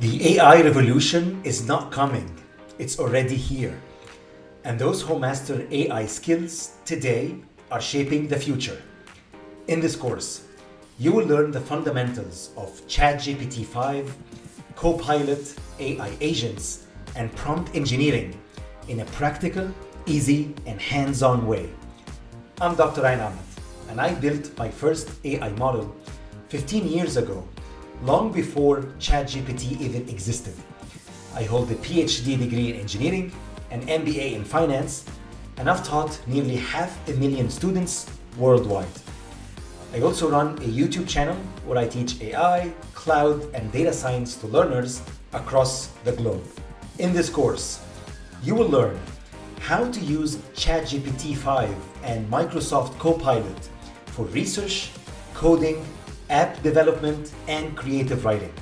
The AI revolution is not coming, it's already here. And those who master AI skills today are shaping the future. In this course, you will learn the fundamentals of ChatGPT 5, Copilot, AI agents, and prompt engineering in a practical, easy, and hands-on way. I'm Dr. Ayn Ahmed, and I built my first AI model 15 years ago, long before ChatGPT even existed. I hold a PhD degree in engineering, an MBA in finance, and I've taught nearly 500,000 students worldwide. I also run a YouTube channel where I teach AI, cloud, and data science to learners across the globe. In this course, you will learn how to use ChatGPT 5 and Microsoft Copilot for research, coding, app development, and creative writing.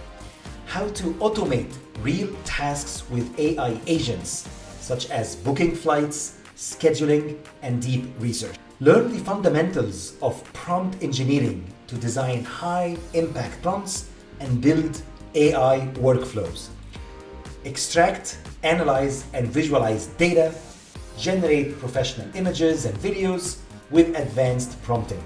How to automate real tasks with AI agents, such as booking flights, scheduling, and deep research. Learn the fundamentals of prompt engineering to design high-impact prompts and build AI workflows. Extract, analyze, and visualize data. Generate professional images and videos with advanced prompting.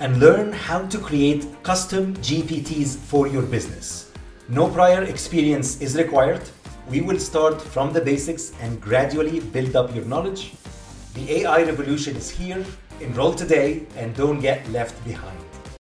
And learn how to create custom GPTs for your business. No prior experience is required. We will start from the basics and gradually build up your knowledge. The AI revolution is here. Enroll today and don't get left behind.